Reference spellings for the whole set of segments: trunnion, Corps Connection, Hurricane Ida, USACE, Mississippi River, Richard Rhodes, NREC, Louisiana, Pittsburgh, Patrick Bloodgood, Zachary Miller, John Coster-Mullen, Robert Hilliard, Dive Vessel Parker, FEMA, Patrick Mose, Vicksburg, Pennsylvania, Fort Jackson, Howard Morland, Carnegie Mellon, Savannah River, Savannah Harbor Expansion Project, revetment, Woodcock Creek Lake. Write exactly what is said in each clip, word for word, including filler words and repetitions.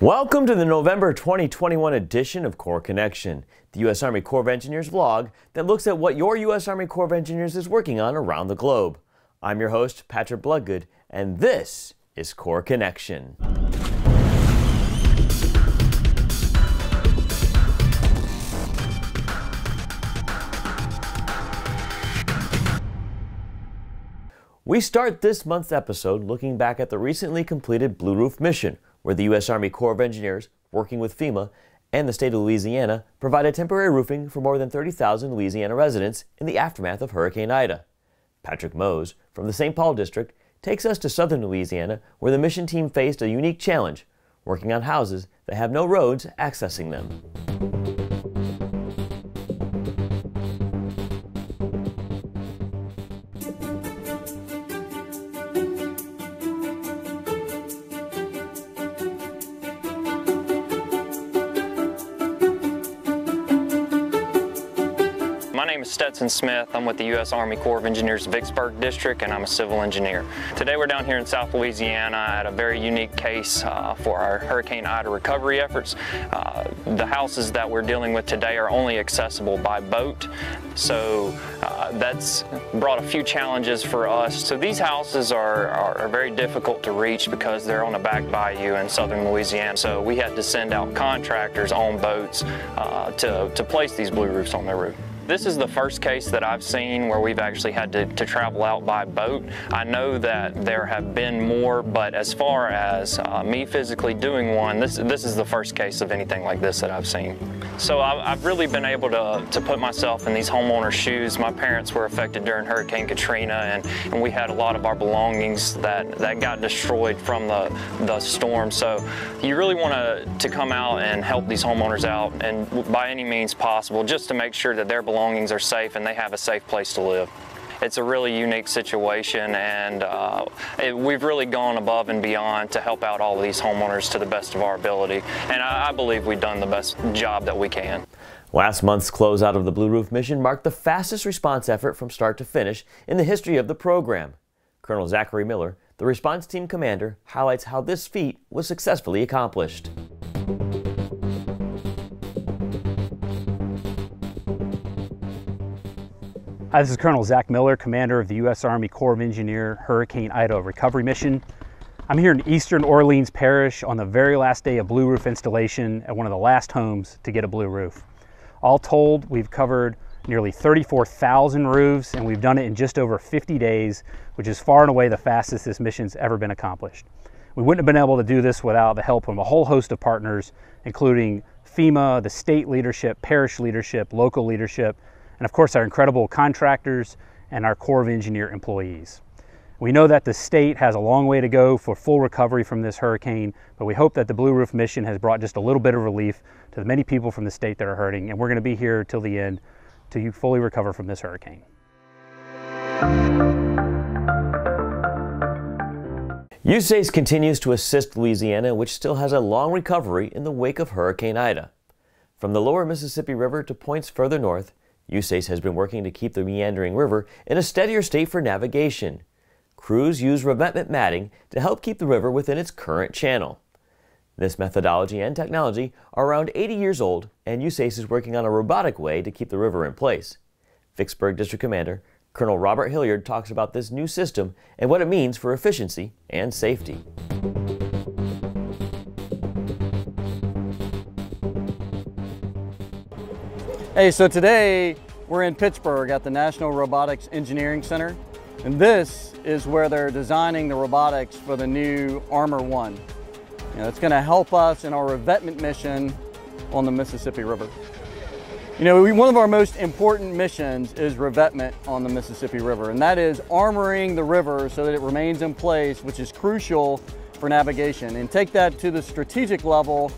Welcome to the November twenty twenty-one edition of Corps Connection, the U S Army Corps of Engineers vlog that looks at what your U S Army Corps of Engineers is working on around the globe. I'm your host, Patrick Bloodgood, and this is Corps Connection. We start this month's episode looking back at the recently completed Blue Roof mission, where the U S Army Corps of Engineers, working with FEMA and the state of Louisiana, provided temporary roofing for more than thirty thousand Louisiana residents in the aftermath of Hurricane Ida. Patrick Mose, from the Saint Paul district, takes us to southern Louisiana, where the mission team faced a unique challenge, working on houses that have no roads accessing them. Stetson Smith. I'm with the U S Army Corps of Engineers Vicksburg District, and I'm a civil engineer. Today we're down here in South Louisiana at a very unique case uh, for our Hurricane Ida recovery efforts. Uh, the houses that we're dealing with today are only accessible by boat, so uh, that's brought a few challenges for us. So these houses are, are, are very difficult to reach because they're on a back bayou in southern Louisiana, so we had to send out contractors on boats uh, to, to place these blue roofs on their roof. This is the first case that I've seen where we've actually had to, to travel out by boat. I know that there have been more, but as far as uh, me physically doing one, this, this is the first case of anything like this that I've seen. So I, I've really been able to, to put myself in these homeowners' shoes. My parents were affected during Hurricane Katrina, and, and we had a lot of our belongings that, that got destroyed from the, the storm. So you really want to, to come out and help these homeowners out, and by any means possible, just to make sure that their belongings belongings are safe and they have a safe place to live. It's a really unique situation, and uh, it, we've really gone above and beyond to help out all of these homeowners to the best of our ability, and I, I believe we've done the best job that we can. Last month's closeout of the Blue Roof mission marked the fastest response effort from start to finish in the history of the program. Colonel Zachary Miller, the response team commander, highlights how this feat was successfully accomplished. Hi, this is Colonel Zach Miller, Commander of the U S Army Corps of Engineers Hurricane Ida Recovery Mission. I'm here in Eastern Orleans Parish on the very last day of blue roof installation at one of the last homes to get a blue roof. All told, we've covered nearly thirty-four thousand roofs, and we've done it in just over fifty days, which is far and away the fastest this mission's ever been accomplished. We wouldn't have been able to do this without the help of a whole host of partners, including FEMA, the state leadership, parish leadership, local leadership, and of course our incredible contractors and our Corps of Engineer employees. We know that the state has a long way to go for full recovery from this hurricane, but we hope that the Blue Roof mission has brought just a little bit of relief to the many people from the state that are hurting, and we're gonna be here till the end till you fully recover from this hurricane. U S A C E continues to assist Louisiana, which still has a long recovery in the wake of Hurricane Ida. From the lower Mississippi River to points further north, U S A C E has been working to keep the meandering river in a steadier state for navigation. Crews use revetment matting to help keep the river within its current channel. This methodology and technology are around eighty years old, and U S A C E is working on a robotic way to keep the river in place. Vicksburg District Commander Colonel Robert Hilliard talks about this new system and what it means for efficiency and safety. Hey, so today we're in Pittsburgh at the National Robotics Engineering Center, and this is where they're designing the robotics for the new Armor One. You know, it's going to help us in our revetment mission on the Mississippi River. You know, we, one of our most important missions is revetment on the Mississippi River, and that is armoring the river so that it remains in place, which is crucial for navigation. And take that to the strategic level,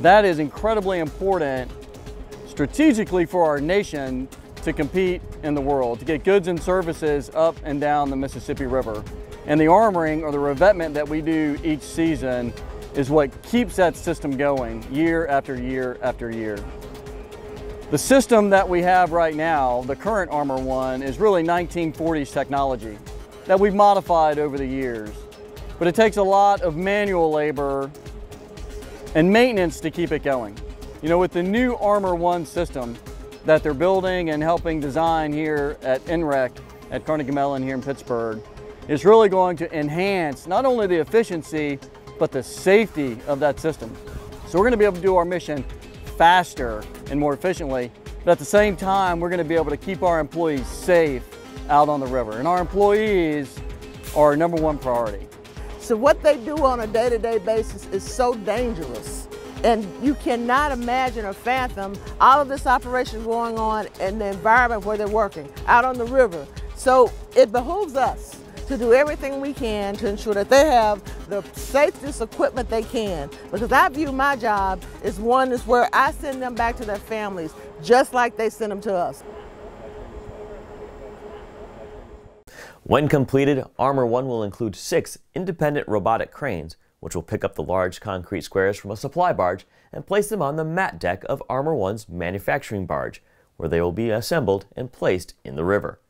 that is incredibly important strategically for our nation to compete in the world, to get goods and services up and down the Mississippi River. And the armoring or the revetment that we do each season is what keeps that system going year after year after year. The system that we have right now, the current Armor One, is really nineteen forties technology that we've modified over the years. But it takes a lot of manual labor and maintenance to keep it going. You know, with the new Armor One system that they're building and helping design here at N R E C at Carnegie Mellon here in Pittsburgh, it's really going to enhance not only the efficiency, but the safety of that system. So we're gonna be able to do our mission faster and more efficiently, but at the same time, we're gonna be able to keep our employees safe out on the river. And our employees are our number one priority. So what they do on a day-to-day basis is so dangerous. And you cannot imagine or fathom all of this operation going on in the environment where they're working, out on the river. So it behooves us to do everything we can to ensure that they have the safest equipment they can. Because I view my job as one that's where I send them back to their families, just like they send them to us. When completed, Armor One will include six independent robotic cranes, which will pick up the large concrete squares from a supply barge and place them on the mat deck of Armor One's manufacturing barge, where they will be assembled and placed in the river.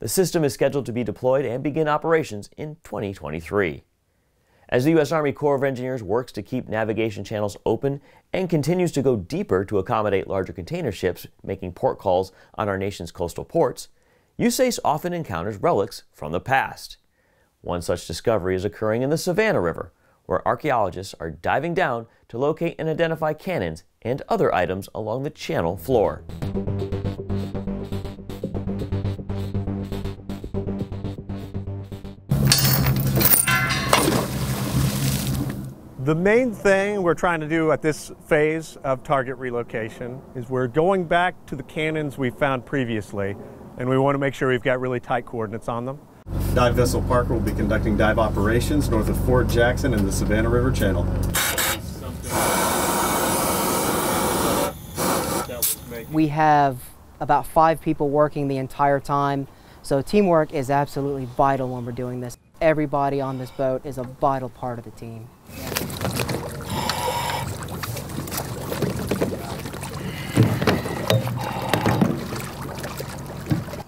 The system is scheduled to be deployed and begin operations in twenty twenty-three. As the U S Army Corps of Engineers works to keep navigation channels open and continues to go deeper to accommodate larger container ships making port calls on our nation's coastal ports, U S A C E often encounters relics from the past. One such discovery is occurring in the Savannah River, where archaeologists are diving down to locate and identify cannons and other items along the channel floor. The main thing we're trying to do at this phase of target relocation is we're going back to the cannons we found previously, and we want to make sure we've got really tight coordinates on them. Dive Vessel Parker will be conducting dive operations north of Fort Jackson and the Savannah River Channel. We have about five people working the entire time, so teamwork is absolutely vital when we're doing this. Everybody on this boat is a vital part of the team.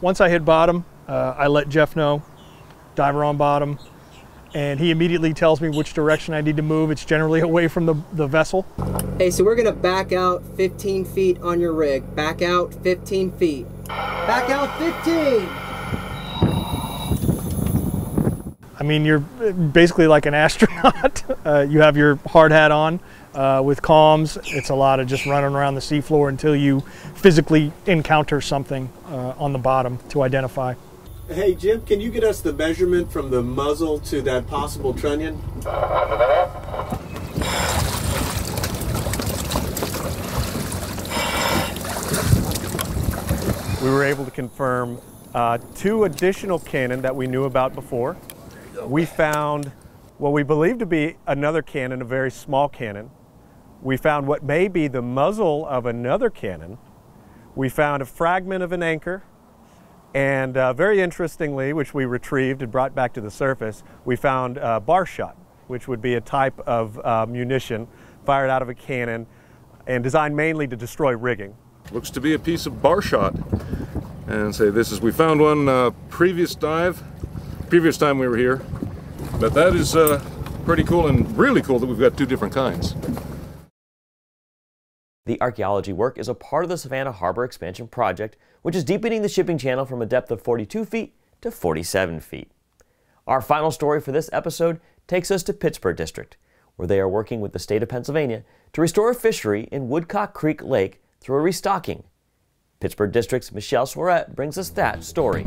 Once I hit bottom, uh, I let Jeff know, diver on bottom, and he immediately tells me which direction I need to move. It's generally away from the, the vessel. Hey, so we're gonna back out fifteen feet on your rig. Back out fifteen feet. Back out fifteen! I mean, you're basically like an astronaut. uh, you have your hard hat on uh, with comms. It's a lot of just running around the seafloor until you physically encounter something uh, on the bottom to identify. Hey, Jim, can you get us the measurement from the muzzle to that possible trunnion? We were able to confirm uh, two additional cannon that we knew about before. We found what we believe to be another cannon, a very small cannon. We found what may be the muzzle of another cannon. We found a fragment of an anchor. And uh, very interestingly, which we retrieved and brought back to the surface, we found uh, bar shot, which would be a type of uh, munition fired out of a cannon and designed mainly to destroy rigging. Looks to be a piece of bar shot. And say this is, we found one uh, previous dive. Previous time we were here, but that is uh, pretty cool, and really cool that we've got two different kinds. The archaeology work is a part of the Savannah Harbor Expansion Project, which is deepening the shipping channel from a depth of forty-two feet to forty-seven feet. Our final story for this episode takes us to Pittsburgh District, where they are working with the state of Pennsylvania to restore a fishery in Woodcock Creek Lake through a restocking. Pittsburgh District's Michelle Suarez brings us that story.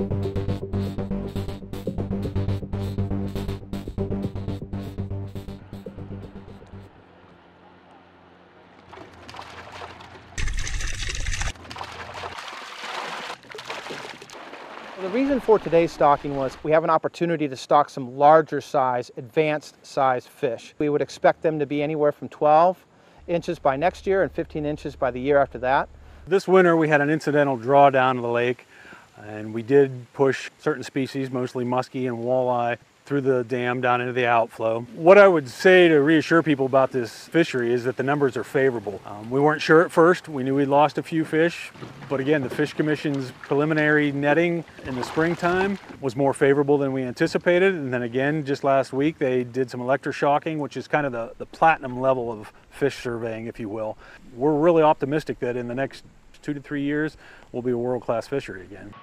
The reason for today's stocking was we have an opportunity to stock some larger size, advanced size fish. We would expect them to be anywhere from twelve inches by next year and fifteen inches by the year after that. This winter we had an incidental drawdown of the lake, and we did push certain species, mostly muskie and walleye, through the dam down into the outflow. What I would say to reassure people about this fishery is that the numbers are favorable. Um, we weren't sure at first. We knew we lost a few fish, but again, the Fish Commission's preliminary netting in the springtime was more favorable than we anticipated. And then again, just last week, they did some electroshocking, which is kind of the, the platinum level of fish surveying, if you will. We're really optimistic that in the next two to three years, we'll be a world-class fishery again.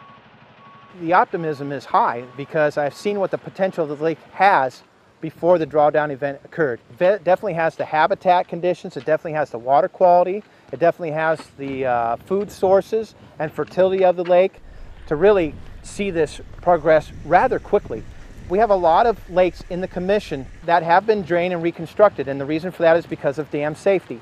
The optimism is high because I've seen what the potential the lake has before the drawdown event occurred. It definitely has the habitat conditions, it definitely has the water quality, it definitely has the uh, food sources and fertility of the lake to really see this progress rather quickly. We have a lot of lakes in the commission that have been drained and reconstructed, and the reason for that is because of dam safety.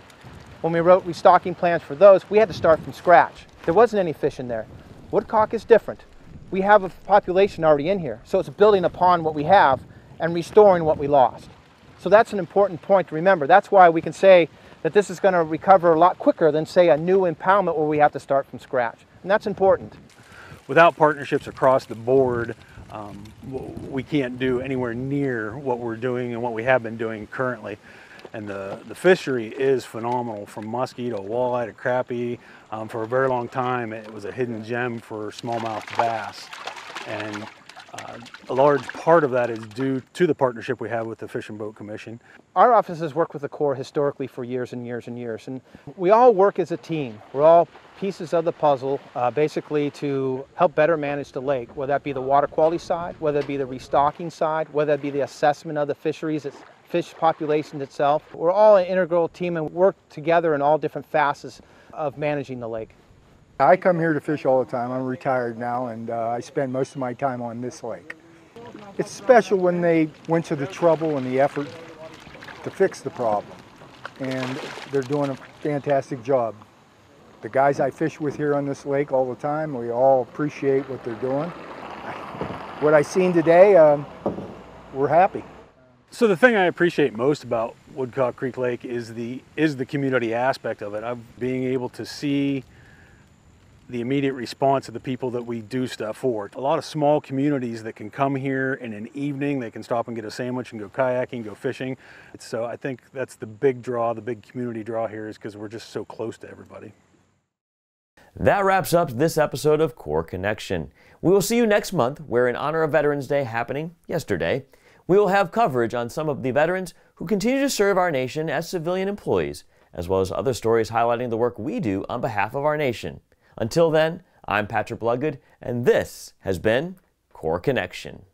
When we wrote restocking plans for those, we had to start from scratch. There wasn't any fish in there. Woodcock is different. We have a population already in here, so it's building upon what we have and restoring what we lost. So that's an important point to remember. That's why we can say that this is going to recover a lot quicker than, say, a new impoundment where we have to start from scratch. And that's important. Without partnerships across the board, um, we can't do anywhere near what we're doing and what we have been doing currently. And the, the fishery is phenomenal, from muskie to walleye to crappie. Um, for a very long time, it was a hidden gem for smallmouth bass. And Uh, a large part of that is due to the partnership we have with the Fish and Boat Commission. Our office has worked with the Corps historically for years and years and years, and we all work as a team. We're all pieces of the puzzle, uh, basically, to help better manage the lake, whether that be the water quality side, whether it be the restocking side, whether it be the assessment of the fisheries, its fish population itself. We're all an integral team and work together in all different facets of managing the lake. I come here to fish all the time. I'm retired now, and uh, I spend most of my time on this lake. It's special when they went to the trouble and the effort to fix the problem, and they're doing a fantastic job. The guys I fish with here on this lake all the time, we all appreciate what they're doing. What I've seen today, um, we're happy. So the thing I appreciate most about Woodcock Creek Lake is the, is the community aspect of it. I'm being able to see the immediate response of the people that we do stuff for. A lot of small communities that can come here in an evening, they can stop and get a sandwich and go kayaking, go fishing. So I think that's the big draw, the big community draw here, is because we're just so close to everybody. That wraps up this episode of Corps Connection. We will see you next month, where in honor of Veterans Day happening yesterday, we will have coverage on some of the veterans who continue to serve our nation as civilian employees, as well as other stories highlighting the work we do on behalf of our nation. Until then, I'm Patrick Bloodgood, and this has been Corps Connection.